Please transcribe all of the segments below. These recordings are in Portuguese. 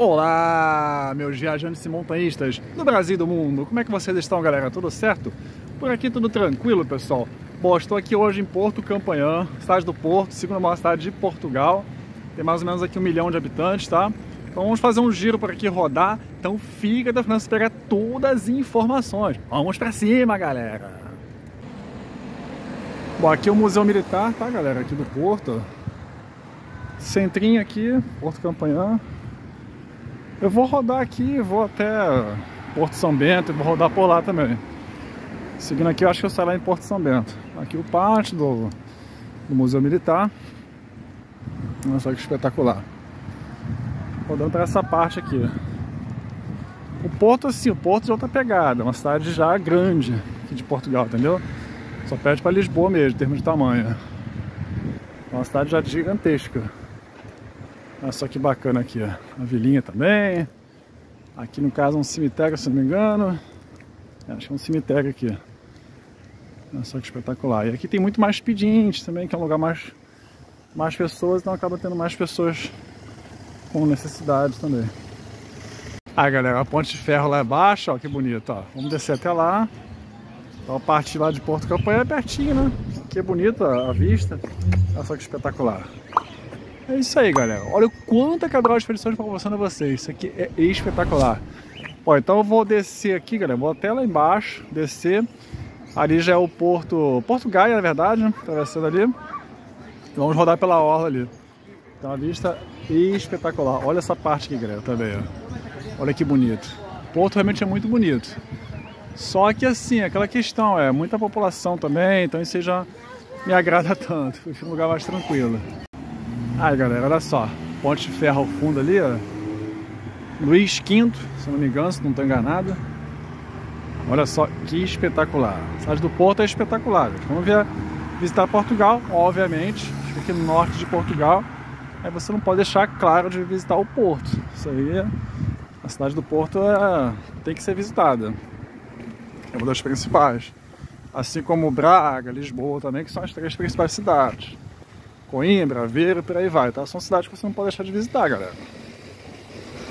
Olá, meus viajantes e montanhistas do Brasil e do mundo! Como é que vocês estão, galera? Tudo certo? Por aqui tudo tranquilo, pessoal. Bom, estou aqui hoje em Porto Campanhã, cidade do Porto, segunda maior cidade de Portugal. Tem mais ou menos aqui 1 milhão de habitantes, tá? Então vamos fazer um giro por aqui, rodar. Então fica da França pegar todas as informações. Vamos pra cima, galera! Bom, aqui é o Museu Militar, tá, galera? Aqui do Porto. Centrinho aqui, Porto Campanhã. Eu vou rodar aqui, vou até Porto São Bento e vou rodar por lá também. Seguindo aqui, eu acho que eu saio lá em Porto São Bento. Aqui o pátio do Museu Militar. Olha só que espetacular. Rodando para essa parte aqui. O Porto, assim, o Porto de outra pegada. É uma cidade já grande aqui de Portugal, entendeu? Só perde para Lisboa mesmo, em termos de tamanho. É uma cidade já gigantesca. Olha só que bacana aqui, ó. A vilinha também. Aqui, no caso, é um cemitério, se não me engano. Acho que é um cemitério aqui. Olha só que espetacular. E aqui tem muito mais pedintes também, que é um lugar mais pessoas, então acaba tendo mais pessoas com necessidade também. Aí, galera, a ponte de ferro lá é baixa, ó, que bonito, ó. Vamos descer até lá. Então a parte lá de Porto Campanhã é pertinho, né? Que bonita a vista. Olha só que espetacular. É isso aí, galera. Olha o quanto a Cabral de Expedições está mostrando a vocês. Isso aqui é espetacular. Ó, então eu vou descer aqui, galera. Vou até lá embaixo, descer. Ali já é o Porto Gaia, na verdade, né? Atravessando ali. E vamos rodar pela orla ali. Então a vista espetacular. Olha essa parte aqui, galera, também, ó. Olha que bonito. O Porto realmente é muito bonito. Só que assim, aquela questão é muita população também, então isso já me agrada tanto. Fica um lugar mais tranquilo. Aí, galera, olha só, ponte de ferro ao fundo ali, ó. Luís V, se não me engano, se não estou enganado. Olha só que espetacular. A cidade do Porto é espetacular, gente. Vamos visitar Portugal, obviamente. Fica aqui no norte de Portugal. Aí você não pode deixar claro de visitar o Porto. Isso aí, a cidade do Porto tem que ser visitada. É uma das principais. Assim como Braga, Lisboa também, que são as 3 principais cidades. Coimbra, Aveiro, por aí vai, tá? São cidades que você não pode deixar de visitar, galera.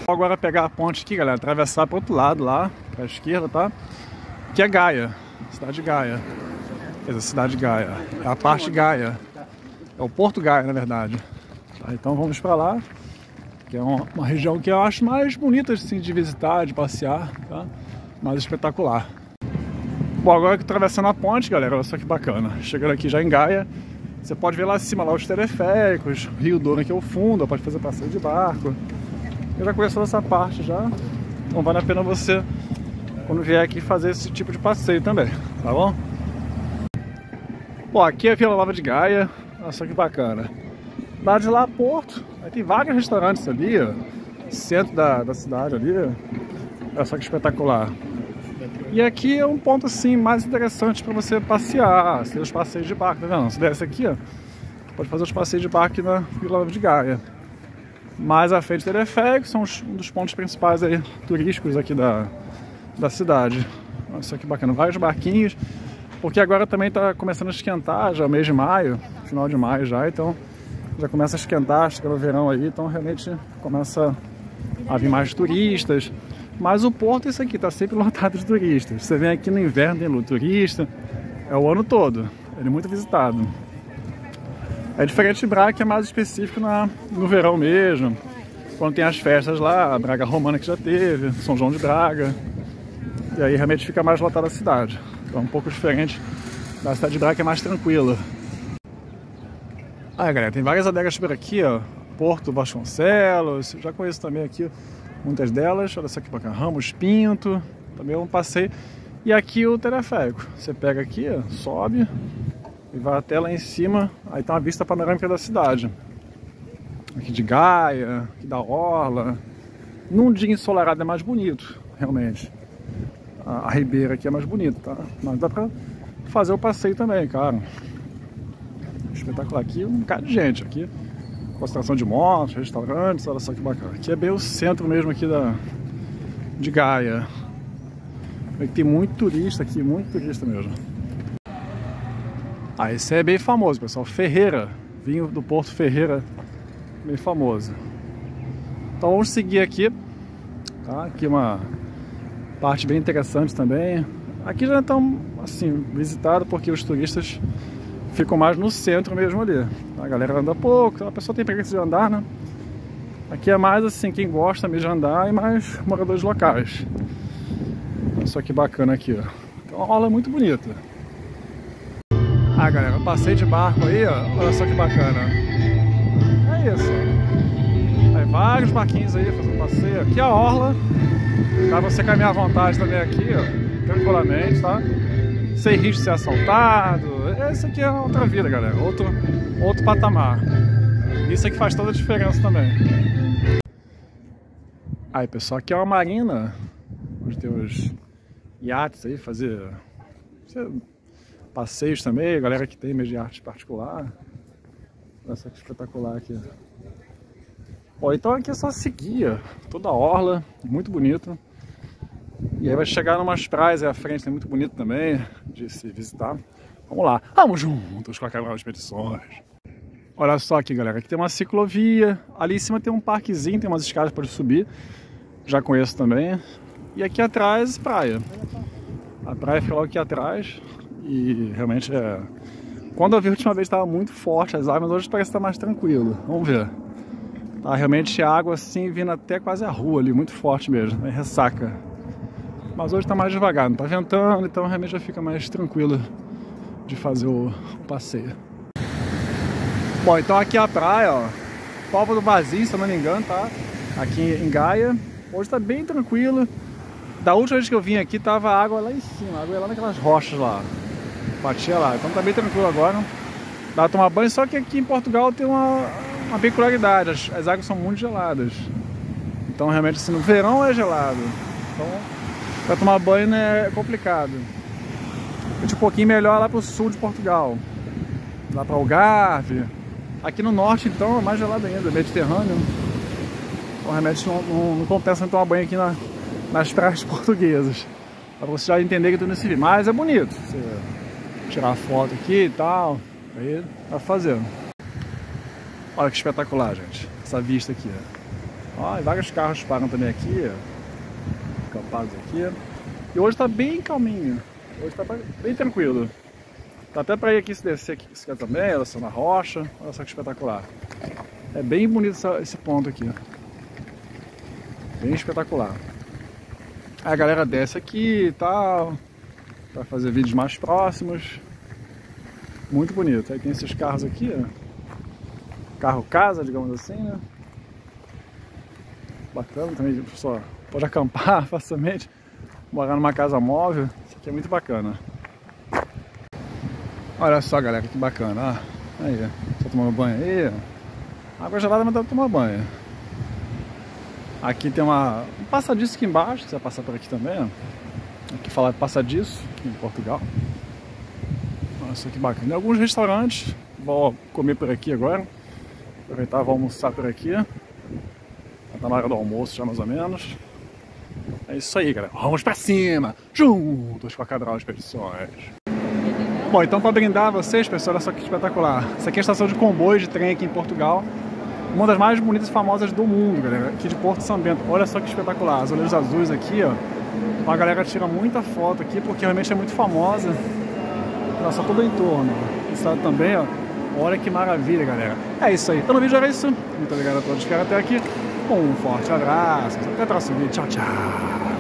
Vou agora pegar a ponte aqui, galera, atravessar para o outro lado lá, para a esquerda, tá? Que é Gaia, cidade de Gaia. Quer dizer, cidade de Gaia. É a parte de Gaia. É o Porto Gaia, na verdade. Tá, então vamos para lá, que é uma região que eu acho mais bonita assim, de visitar, de passear, tá? Mais espetacular. Bom, agora que atravessando a ponte, galera, olha só que bacana. Chegando aqui já em Gaia. Você pode ver lá acima lá os teleféricos, o Rio Douro aqui ao fundo, pode fazer passeio de barco. Eu já conheço essa parte já, então vale a pena você, quando vier aqui, fazer esse tipo de passeio também, tá bom? Bom, aqui é a Vila Lava de Gaia, olha só que bacana. Lá de lá a Porto, aí tem vários restaurantes ali, ó, centro da cidade ali, olha só que espetacular. E aqui é um ponto assim mais interessante para você passear, fazer os passeios de barco, tá vendo? Você desce aqui, ó, pode fazer os passeios de barco aqui na Vila Lava de Gaia. Mais à frente do teleférico, são um dos pontos principais aí, turísticos aqui da cidade. Olha só que bacana, vários barquinhos, porque agora também está começando a esquentar, já é o mês de maio, final de maio já, então já começa a esquentar, chega no verão aí, então realmente começa a vir mais turistas. Mas o Porto é isso aqui, tá sempre lotado de turistas. Você vem aqui no inverno, tem turista, é o ano todo, ele é muito visitado. É diferente de Braga, que é mais específico no verão mesmo, quando tem as festas lá, a Braga Romana que já teve, São João de Braga, e aí realmente fica mais lotada a cidade. Então é um pouco diferente da cidade de Braga, que é mais tranquila. Ah, galera, tem várias adegas por aqui, ó, Porto Vasconcelos, já conheço também aqui, muitas delas, olha só que bacana, Ramos Pinto, também é um passeio. E aqui o teleférico, você pega aqui, ó, sobe e vai até lá em cima, aí tá uma vista panorâmica da cidade. Aqui de Gaia, aqui da orla, num dia ensolarado é mais bonito, realmente. A ribeira aqui é mais bonita, tá? Mas dá pra fazer o passeio também, cara. Espetacular aqui, um bocado de gente aqui. Concentração de motos, restaurantes, olha só que bacana. Aqui é bem o centro mesmo aqui de Gaia. Tem muito turista aqui, muito turista mesmo. Ah, esse é bem famoso, pessoal. Ferreira, vinho do Porto Ferreira, bem famoso. Então vamos seguir aqui, tá? Aqui uma parte bem interessante também. Aqui já estão assim, visitado, porque os turistas ficam mais no centro mesmo ali. A galera anda pouco, a pessoa tem preguiça de andar, né? Aqui é mais assim, quem gosta mesmo de andar e mais moradores locais. Olha só que bacana aqui, ó. Então, uma orla muito bonita. Ah, galera, eu passei de barco aí, ó. Olha só que bacana. É isso. Aí, vários barquinhos aí fazendo passeio. Aqui é a orla, pra você caminhar à vontade também aqui, ó. Tranquilamente, tá? Sem risco de ser assaltado. Essa aqui é outra vida, galera. Outro patamar. Isso é que faz toda a diferença também. Aí, pessoal, aqui é uma marina, onde tem os iates aí, fazer passeios também, galera que tem meio de arte particular. Olha só que espetacular aqui. Bom, então aqui é só seguir toda a orla, muito bonito. E aí vai chegar numas praias aí à frente, é muito bonito também de se visitar. Vamos lá, vamos juntos com a Cabral de Expedições. Olha só aqui, galera, aqui tem uma ciclovia, ali em cima tem um parquezinho, tem umas escadas para subir, já conheço também. E aqui atrás, praia. A praia fica logo aqui atrás e realmente é... Quando eu vi a última vez estava muito forte as águas, mas hoje parece que está mais tranquilo, vamos ver. Tá realmente a água assim vindo até quase a rua ali, muito forte mesmo, é ressaca. Mas hoje está mais devagar, não está ventando, então realmente já fica mais tranquilo de fazer o passeio. Bom, então aqui é a praia, ó, Povo do Vazim, se eu não me engano, tá? Aqui em Gaia. Hoje tá bem tranquilo. Da última vez que eu vim aqui tava a água lá em cima, a água lá naquelas rochas lá, batia lá, então tá bem tranquilo agora. Dá pra tomar banho, só que aqui em Portugal tem uma peculiaridade, as águas são muito geladas. Então realmente assim, no verão é gelado, então pra tomar banho é complicado. Um pouquinho melhor lá pro sul de Portugal, lá para Algarve. Aqui no norte então é mais gelado ainda, Mediterrâneo. Então realmente não compensa tomar banho aqui nas praias portuguesas, para você já entender que tudo nesse vídeo. Mas é bonito, você tirar foto aqui e tal, aí tá fazendo. Olha que espetacular, gente, essa vista aqui. Ó, e vários carros param também aqui, acampados aqui. E hoje tá bem calminho. Hoje tá bem tranquilo. Tá até pra ir aqui, se descer aqui, se quer também, olha só na rocha, olha só que espetacular. É bem bonito esse ponto aqui. Bem espetacular. Aí a galera desce aqui e tal, pra fazer vídeos mais próximos. Muito bonito. Aí tem esses carros aqui, ó. Carro-casa, digamos assim, né? Bacana também, pessoal. Pode acampar facilmente, morar numa casa móvel. É muito bacana. Olha só, galera, que bacana. Ah, aí, só tomando banho aí. Água gelada, mas dá pra tomar banho. Aqui tem um passadiço aqui embaixo. Você vai passar por aqui também. Ó. Aqui fala de passadiço, aqui em Portugal. Olha só que bacana. Tem alguns restaurantes. Vou comer por aqui agora. Aproveitar, vou almoçar por aqui. Tá na hora do almoço já, mais ou menos. É isso aí, galera. Vamos pra cima! Juntos com a Cabral de Expedições. Bom, então pra brindar vocês, pessoal, olha só que espetacular. Essa aqui é a estação de comboio de trem aqui em Portugal. Uma das mais bonitas e famosas do mundo, galera. Aqui de Porto São Bento. Olha só que espetacular. As olheiras azuis aqui, ó. A galera tira muita foto aqui, porque realmente é muito famosa. Olha só todo o entorno. Isso também, ó. Olha que maravilha, galera. É isso aí. Então no vídeo era isso. Muito obrigado a todos que ficaram até aqui. Um forte abraço, até o próximo vídeo, tchau, tchau!